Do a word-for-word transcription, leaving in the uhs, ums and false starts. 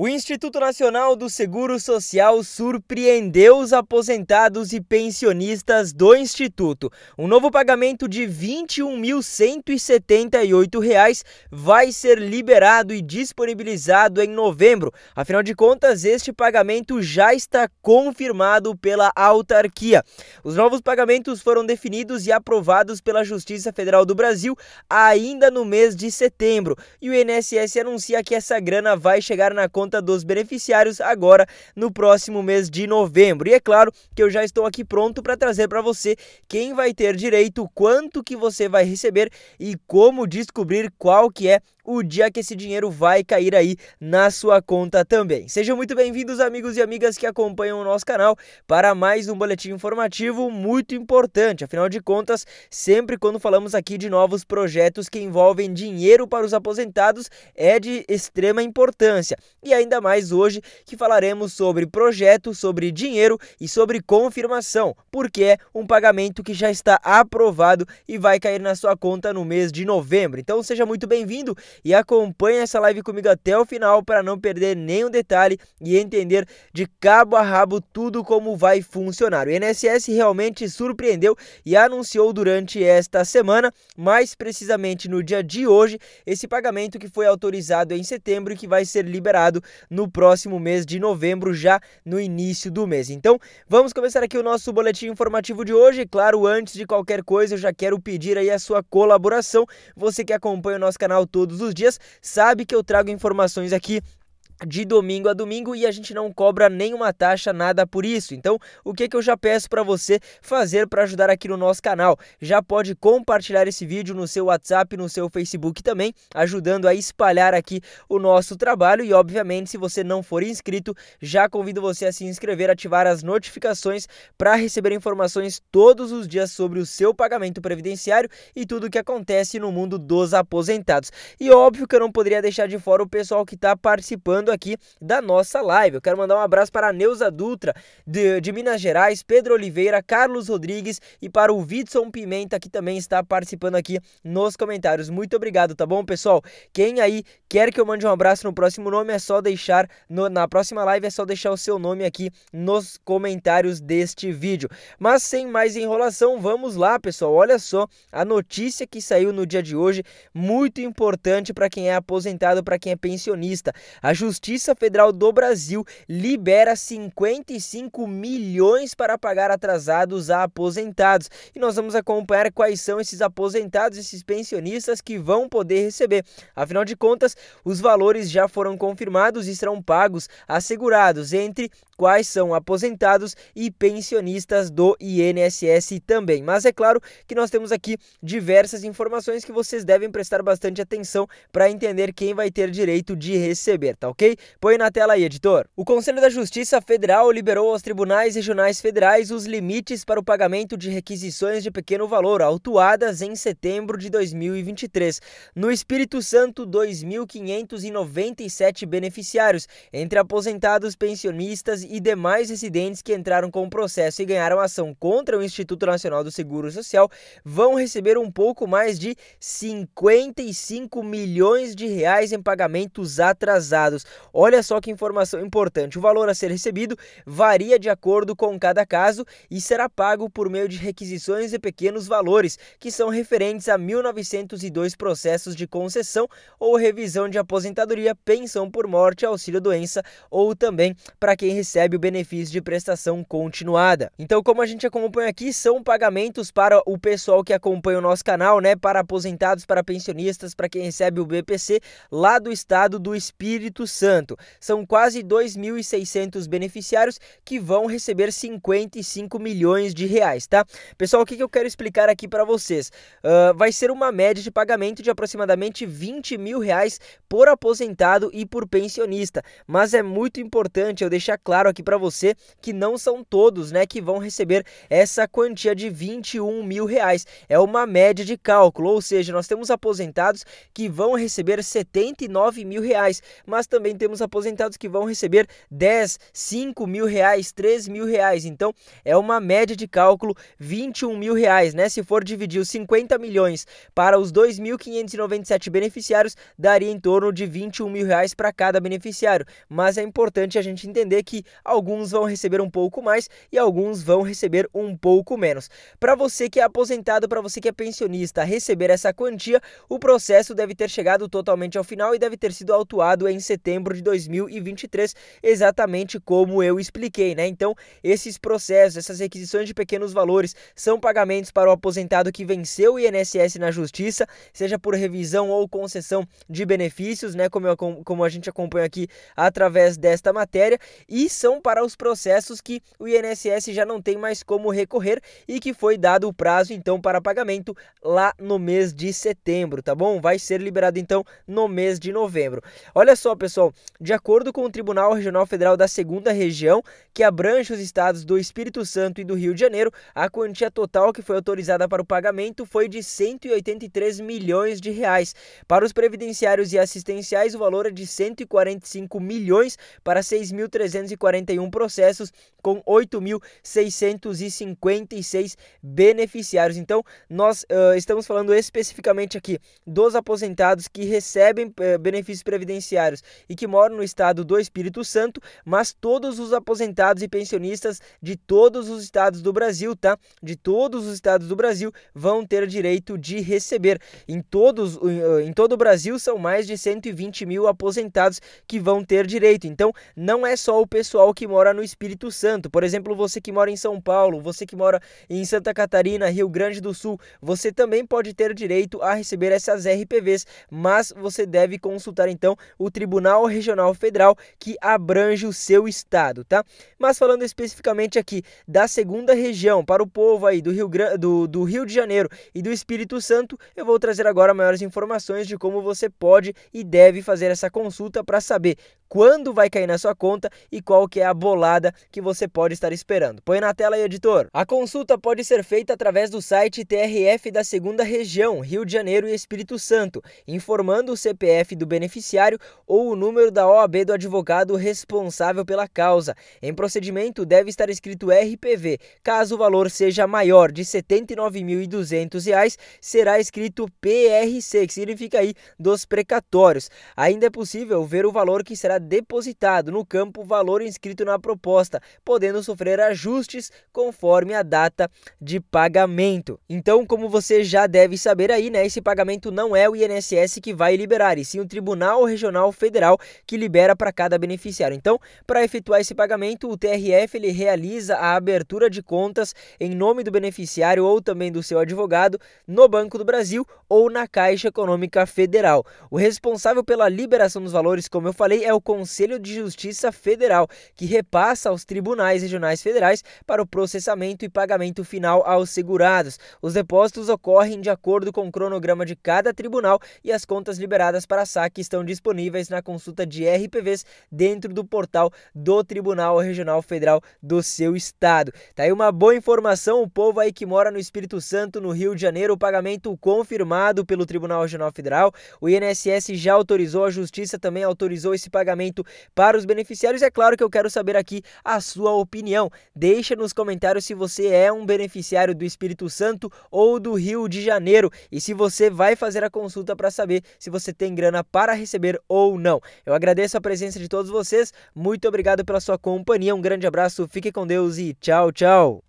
O Instituto Nacional do Seguro Social surpreendeu os aposentados e pensionistas do Instituto. Um novo pagamento de vinte e um mil cento e setenta e oito reais vai ser liberado e disponibilizado em novembro. Afinal de contas, este pagamento já está confirmado pela autarquia. Os novos pagamentos foram definidos e aprovados pela Justiça Federal do Brasil ainda no mês de setembro. E o I N S S anuncia que essa grana vai chegar na conta dos beneficiários agora no próximo mês de novembro. E é claro que eu já estou aqui pronto para trazer para você quem vai ter direito, quanto que você vai receber e como descobrir qual que é o dia que esse dinheiro vai cair aí na sua conta também. Sejam muito bem-vindos, amigos e amigas que acompanham o nosso canal, para mais um boletim informativo muito importante. Afinal de contas, sempre quando falamos aqui de novos projetos que envolvem dinheiro para os aposentados, é de extrema importância. E ainda mais hoje, que falaremos sobre projeto, sobre dinheiro e sobre confirmação, porque é um pagamento que já está aprovado e vai cair na sua conta no mês de novembro. Então seja muito bem-vindo e acompanhe essa live comigo até o final para não perder nenhum detalhe e entender de cabo a rabo tudo como vai funcionar. O I N S S realmente surpreendeu e anunciou durante esta semana, mais precisamente no dia de hoje, esse pagamento que foi autorizado em setembro e que vai ser liberado no próximo mês de novembro, já no início do mês. Então, vamos começar aqui o nosso boletim informativo de hoje. Claro, antes de qualquer coisa, eu já quero pedir aí a sua colaboração. Você que acompanha o nosso canal todos os dias sabe que eu trago informações aqui de domingo a domingo e a gente não cobra nenhuma taxa, nada por isso. Então, o que que eu já peço para você fazer para ajudar aqui no nosso canal? Já pode compartilhar esse vídeo no seu WhatsApp, no seu Facebook também, ajudando a espalhar aqui o nosso trabalho. E, obviamente, se você não for inscrito, já convido você a se inscrever, ativar as notificações para receber informações todos os dias sobre o seu pagamento previdenciário e tudo o que acontece no mundo dos aposentados. E, óbvio que eu não poderia deixar de fora o pessoal que está participando aqui da nossa live. Eu quero mandar um abraço para a Neuza Dutra de, de Minas Gerais, Pedro Oliveira, Carlos Rodrigues e para o Widson Pimenta, que também está participando aqui nos comentários. Muito obrigado, tá bom, pessoal? Quem aí quer que eu mande um abraço no próximo nome, é só deixar, no, na próxima live é só deixar o seu nome aqui nos comentários deste vídeo. Mas sem mais enrolação, vamos lá, pessoal. Olha só a notícia que saiu no dia de hoje, muito importante para quem é aposentado, para quem é pensionista. A Justiça Justiça Federal do Brasil libera cinquenta e cinco milhões para pagar atrasados a aposentados. E nós vamos acompanhar quais são esses aposentados, esses pensionistas que vão poder receber. Afinal de contas, os valores já foram confirmados e serão pagos a segurados, entre quais são aposentados e pensionistas do I N S S também. Mas é claro que nós temos aqui diversas informações que vocês devem prestar bastante atenção para entender quem vai ter direito de receber, tá ok? Põe na tela aí, editor. O Conselho da Justiça Federal liberou aos tribunais regionais federais os limites para o pagamento de requisições de pequeno valor autuadas em setembro de dois mil e vinte e três. No Espírito Santo, dois mil quinhentos e noventa e sete beneficiários, entre aposentados, pensionistas e demais residentes que entraram com o processo e ganharam ação contra o Instituto Nacional do Seguro Social, vão receber um pouco mais de cinquenta e cinco milhões de reais em pagamentos atrasados. Olha só que informação importante. O valor a ser recebido varia de acordo com cada caso e será pago por meio de requisições de pequenos valores, que são referentes a mil novecentos e dois processos de concessão ou revisão de aposentadoria, pensão por morte, auxílio-doença ou também para quem recebe recebe o benefício de prestação continuada. Então, como a gente acompanha aqui, são pagamentos para o pessoal que acompanha o nosso canal, né? Para aposentados, para pensionistas, para quem recebe o B P C lá do estado do Espírito Santo. São quase dois mil e seiscentos beneficiários que vão receber cinquenta e cinco milhões de reais, tá? Pessoal, o que eu quero explicar aqui para vocês? Uh, vai ser uma média de pagamento de aproximadamente vinte mil reais por aposentado e por pensionista, mas é muito importante eu deixar claro aqui para você que não são todos, né, que vão receber essa quantia de vinte e um mil reais. É uma média de cálculo, ou seja, nós temos aposentados que vão receber setenta e nove mil reais, mas também também temos aposentados que vão receber dez, cinco mil reais, três mil reais. Então é uma média de cálculo vinte e um mil reais, né? Se for dividir os cinquenta milhões para os dois mil quinhentos e noventa e sete beneficiários, daria em torno de vinte e um mil reais para cada beneficiário. Mas é importante a gente entender que alguns vão receber um pouco mais e alguns vão receber um pouco menos. Para você que é aposentado, para você que é pensionista, receber essa quantia, o processo deve ter chegado totalmente ao final e deve ter sido autuado em setembro de dois mil e vinte e três, exatamente como eu expliquei, né? Então, esses processos, essas requisições de pequenos valores são pagamentos para o aposentado que venceu o I N S S na justiça, seja por revisão ou concessão de benefícios, né? Como, eu, como a gente acompanha aqui através desta matéria, e são para os processos que o I N S S já não tem mais como recorrer e que foi dado o prazo, então, para pagamento lá no mês de setembro, tá bom? Vai ser liberado, então, no mês de novembro. Olha só, pessoal, de acordo com o Tribunal Regional Federal da segunda Região, que abrange os estados do Espírito Santo e do Rio de Janeiro, a quantia total que foi autorizada para o pagamento foi de cento e oitenta e três milhões de reais. Para os previdenciários e assistenciais, o valor é de cento e quarenta e cinco milhões para seis mil trezentos e quarenta e um processos com oito mil seiscentos e cinquenta e seis beneficiários. Então, nós uh, estamos falando especificamente aqui dos aposentados que recebem uh, benefícios previdenciários e que moram no estado do Espírito Santo, mas todos os aposentados e pensionistas de todos os estados do Brasil, tá? De todos os estados do Brasil vão ter direito de receber. Em, todos, uh, em todo o Brasil são mais de cento e vinte mil aposentados que vão ter direito. Então, não é só o pessoal que mora no Espírito Santo. Por exemplo, você que mora em São Paulo, você que mora em Santa Catarina, Rio Grande do Sul, você também pode ter direito a receber essas R P Vs, mas você deve consultar então o Tribunal Regional Federal que abrange o seu estado, tá? Mas falando especificamente aqui da segunda região, para o povo aí do Rio, do, do Rio de Janeiro e do Espírito Santo, eu vou trazer agora maiores informações de como você pode e deve fazer essa consulta para saber quando vai cair na sua conta e qual que é a bolada que você pode estar esperando. Põe na tela aí, editor. A consulta pode ser feita através do site T R F da segunda Região, Rio de Janeiro e Espírito Santo, informando o C P F do beneficiário ou o número da O A B do advogado responsável pela causa. Em procedimento deve estar escrito R P V. Caso o valor seja maior de setenta e nove mil e duzentos reais, será escrito P R C, que significa aí dos precatórios. Ainda é possível ver o valor que será depositado no campo valor inscrito na proposta, podendo sofrer ajustes conforme a data de pagamento. Então, como você já deve saber aí, né, esse pagamento não é o I N S S que vai liberar, e sim o Tribunal Regional Federal que libera para cada beneficiário. Então, para efetuar esse pagamento, o T R F ele realiza a abertura de contas em nome do beneficiário ou também do seu advogado no Banco do Brasil ou na Caixa Econômica Federal. O responsável pela liberação dos valores, como eu falei, é o Conselho de Justiça Federal, que repassa aos tribunais regionais federais para o processamento e pagamento final aos segurados. Os depósitos ocorrem de acordo com o cronograma de cada tribunal e as contas liberadas para saque estão disponíveis na consulta de R P Vs dentro do portal do Tribunal Regional Federal do seu estado. Tá aí uma boa informação, o povo aí que mora no Espírito Santo, no Rio de Janeiro, o pagamento confirmado pelo Tribunal Regional Federal, o I N S S já autorizou, a Justiça também autorizou esse pagamento para os beneficiários. É claro que eu quero saber aqui a sua opinião. Deixa nos comentários se você é um beneficiário do Espírito Santo ou do Rio de Janeiro e se você vai fazer a consulta para saber se você tem grana para receber ou não. Eu agradeço a presença de todos vocês, muito obrigado pela sua companhia, um grande abraço, fique com Deus e tchau, tchau!